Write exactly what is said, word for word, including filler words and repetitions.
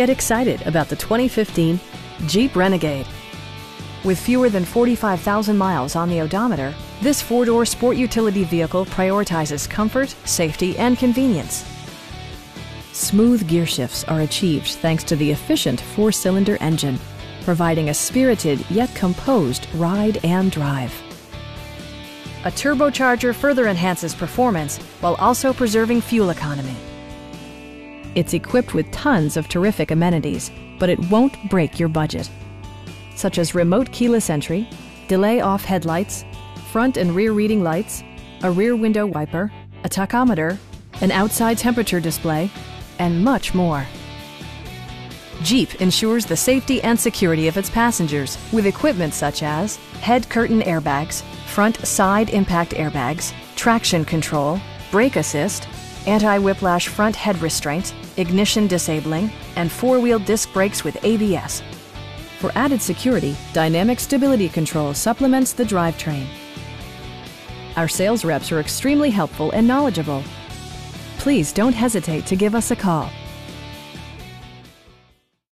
Get excited about the twenty fifteen Jeep Renegade. With fewer than forty-five thousand miles on the odometer, this four-door sport utility vehicle prioritizes comfort, safety, and convenience. Smooth gear shifts are achieved thanks to the efficient four-cylinder engine, providing a spirited yet composed ride and drive. A turbocharger further enhances performance while also preserving fuel economy. It's equipped with tons of terrific amenities, but it won't break your budget, such as remote keyless entry, delay off headlights, front and rear reading lights, a rear window wiper, a tachometer, an outside temperature display, and much more. Jeep ensures the safety and security of its passengers with equipment such as head curtain airbags, front side impact airbags, traction control, brake assist, anti-whiplash front head restraints, ignition disabling, and four-wheel disc brakes with A B S. For added security, dynamic stability control supplements the drivetrain. Our sales reps are extremely helpful and knowledgeable. Please don't hesitate to give us a call.